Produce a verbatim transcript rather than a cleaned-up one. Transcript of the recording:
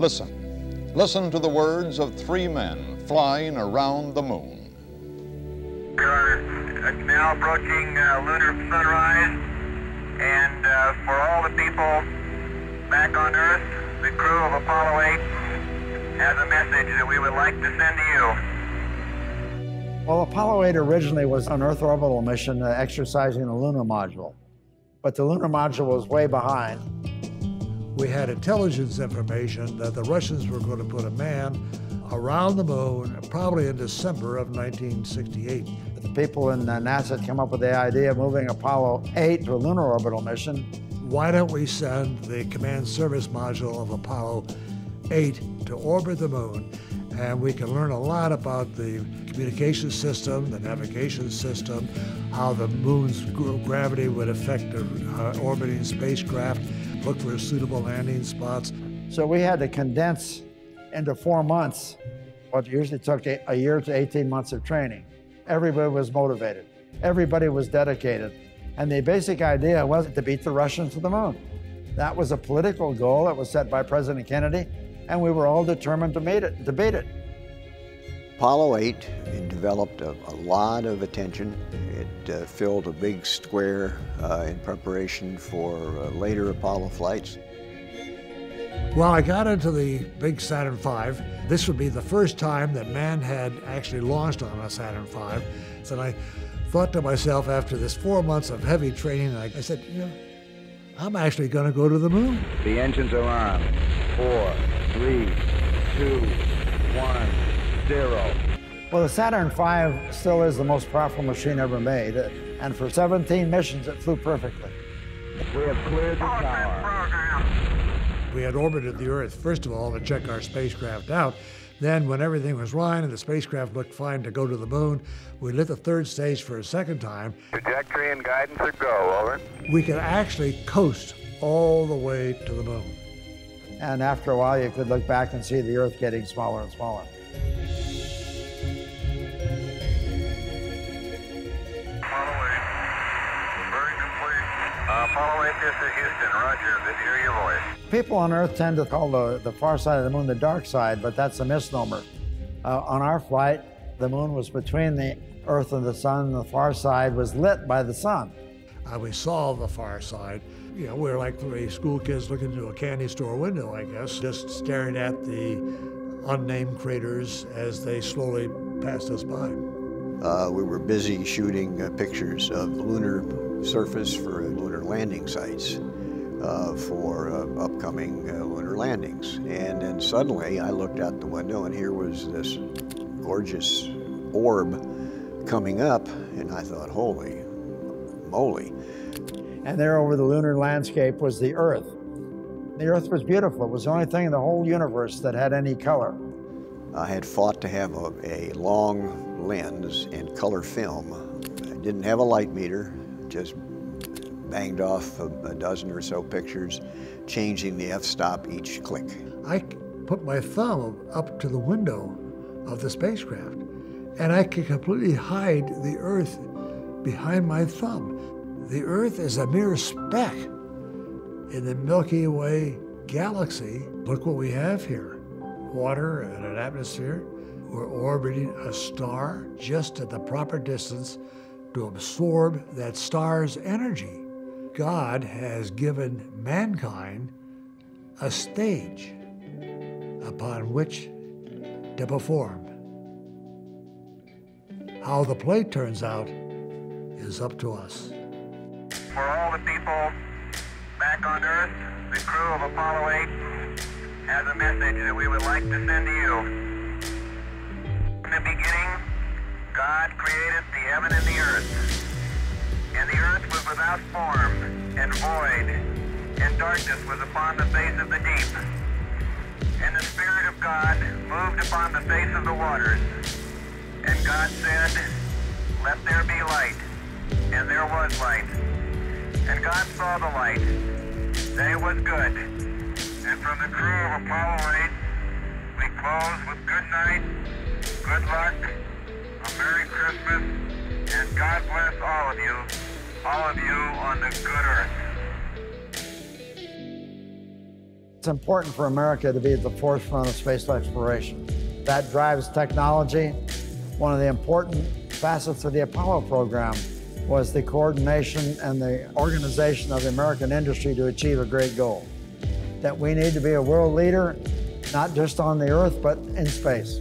Listen, listen to the words of three men flying around the moon. We are now approaching uh, lunar sunrise, and uh, for all the people back on Earth, the crew of Apollo eight has a message that we would like to send to you. Well, Apollo eight originally was an Earth orbital mission uh, exercising the lunar module, but the lunar module was way behind. We had intelligence information that the Russians were going to put a man around the moon probably in December of nineteen sixty-eight. The people in uh, NASA had come up with the idea of moving Apollo eight to a lunar orbital mission. Why don't we send the command service module of Apollo eight to orbit the moon? And we can learn a lot about the communication system, the navigation system, how the moon's gravity would affect the uh, orbiting spacecraft, look for suitable landing spots. So we had to condense into four months what usually took a year to eighteen months of training. Everybody was motivated. Everybody was dedicated. And the basic idea was to beat the Russians to the moon. That was a political goal that was set by President Kennedy, and we were all determined to meet it, to beat it. Apollo eight developed a, a lot of attention. It uh, filled a big square uh, in preparation for uh, later Apollo flights. Well, I got into the big Saturn five. This would be the first time that man had actually launched on a Saturn five. So I thought to myself after this four months of heavy training, I, I said, you know, I'm actually going to go to the moon. The engines are on. Four, three, two, one, zero. Well, the Saturn five still is the most powerful machine ever made, and for seventeen missions, it flew perfectly. We have cleared the tower. We had orbited the Earth, first of all, to check our spacecraft out. Then, when everything was right and the spacecraft looked fine to go to the moon, we lit the third stage for a second time. Trajectory and guidance are go, over. We could actually coast all the way to the moon. And after a while, you could look back and see the Earth getting smaller and smaller. Apollo eight, burn complete. Uh, Apollo eight, this is Houston, roger, good to hear your voice. People on Earth tend to call the, the far side of the moon the dark side, but that's a misnomer. Uh, on our flight, the moon was between the Earth and the sun, and the far side was lit by the sun. Uh, we saw the far side. You know, we were like three school kids looking into a candy store window, I guess, just staring at the unnamed craters as they slowly passed us by. Uh, we were busy shooting uh, pictures of the lunar surface for lunar landing sites, uh, for uh, upcoming uh, lunar landings. And then suddenly I looked out the window and here was this gorgeous orb coming up, and I thought, holy moly. And there over the lunar landscape was the Earth. The Earth was beautiful. It was the only thing in the whole universe that had any color. I had fought to have a, a long lens and color film. I didn't have a light meter, just banged off a, a dozen or so pictures, changing the f-stop each click. I put my thumb up to the window of the spacecraft, and I could completely hide the Earth behind my thumb. The Earth is a mere speck in the Milky Way galaxy. Look what we have here. Water and an atmosphere. We're orbiting a star just at the proper distance to absorb that star's energy. God has given mankind a stage upon which to perform. How the play turns out is up to us. For all the people back on Earth, the crew of Apollo eight has a message that we would like to send to you. In the beginning, God created the heaven and the earth. And the earth was without form and void, and darkness was upon the face of the deep. And the Spirit of God moved upon the face of the waters. And God said, "Let there be light." And there was light. And God saw the light, that it was good. And from the crew of Apollo eight, we close with good night, good luck, a Merry Christmas, and God bless all of you, all of you on the good earth. It's important for America to be at the forefront of space exploration. That drives technology. One of the important facets of the Apollo program was the coordination and the organization of the American industry to achieve a great goal, that we need to be a world leader, not just on the Earth, but in space.